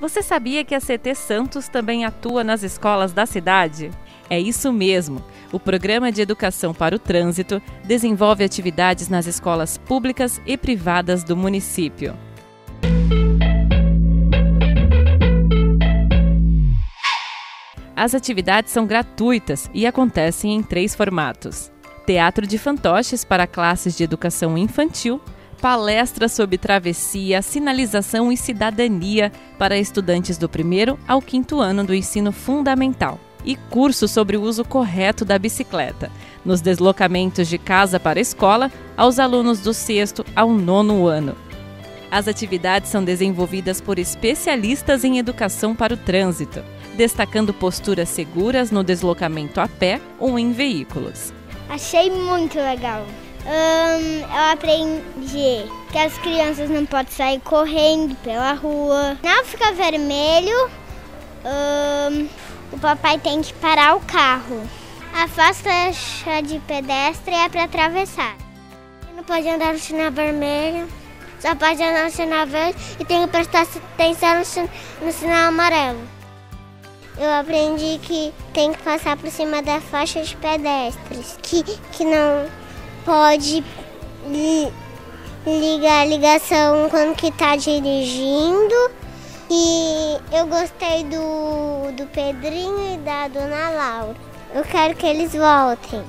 Você sabia que a CET Santos também atua nas escolas da cidade? É isso mesmo! O Programa de Educação para o Trânsito desenvolve atividades nas escolas públicas e privadas do município. As atividades são gratuitas e acontecem em 3 formatos: teatro de fantoches para classes de educação infantil, palestras sobre travessia, sinalização e cidadania para estudantes do 1º ao 5º ano do ensino fundamental e curso sobre o uso correto da bicicleta, nos deslocamentos de casa para a escola aos alunos do 6º ao 9º ano. As atividades são desenvolvidas por especialistas em educação para o trânsito, destacando posturas seguras no deslocamento a pé ou em veículos. Achei muito legal. Eu aprendi que as crianças não podem sair correndo pela rua. Não fica vermelho, o papai tem que parar o carro. A faixa de pedestre é para atravessar. Não pode andar no sinal vermelho. Só pode andar no sinal verde e tem que prestar atenção no sinal amarelo. Eu aprendi que tem que passar por cima da faixa de pedestres, que não pode ligar a ligação quando que está dirigindo. E eu gostei do Pedrinho e da Dona Laura. Eu quero que eles voltem.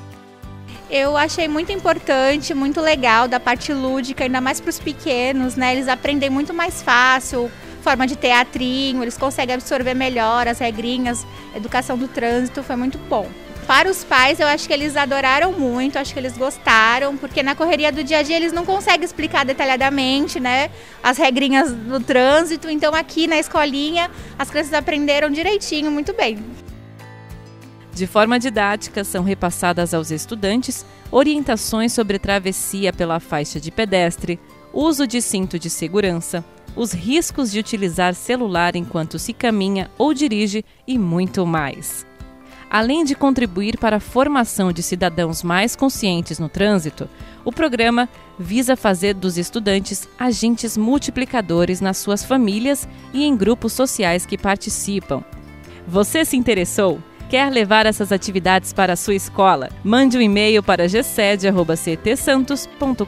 Eu achei muito importante, muito legal da parte lúdica, ainda mais para os pequenos, né? Eles aprendem muito mais fácil, forma de teatrinho, eles conseguem absorver melhor as regrinhas, educação do trânsito, foi muito bom. Para os pais, eu acho que eles adoraram muito, acho que eles gostaram, porque na correria do dia a dia eles não conseguem explicar detalhadamente, né, as regrinhas do trânsito, então aqui na escolinha as crianças aprenderam direitinho, muito bem. De forma didática, são repassadas aos estudantes orientações sobre travessia pela faixa de pedestre, uso de cinto de segurança, os riscos de utilizar celular enquanto se caminha ou dirige e muito mais. Além de contribuir para a formação de cidadãos mais conscientes no trânsito, o programa visa fazer dos estudantes agentes multiplicadores nas suas famílias e em grupos sociais que participam. Você se interessou? Quer levar essas atividades para a sua escola? Mande um e-mail para gced@ctsantos.com.br.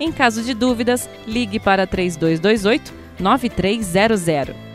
Em caso de dúvidas, ligue para 3228-9300.